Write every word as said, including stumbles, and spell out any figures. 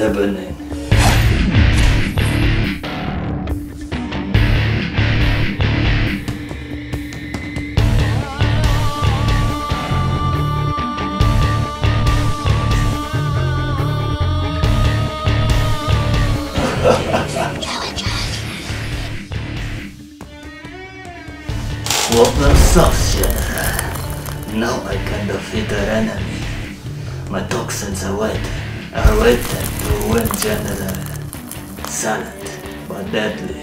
happening? Problem solved, General. Now I can defeat the enemy. My toxins await. I await them to win, General. Silent, but deadly.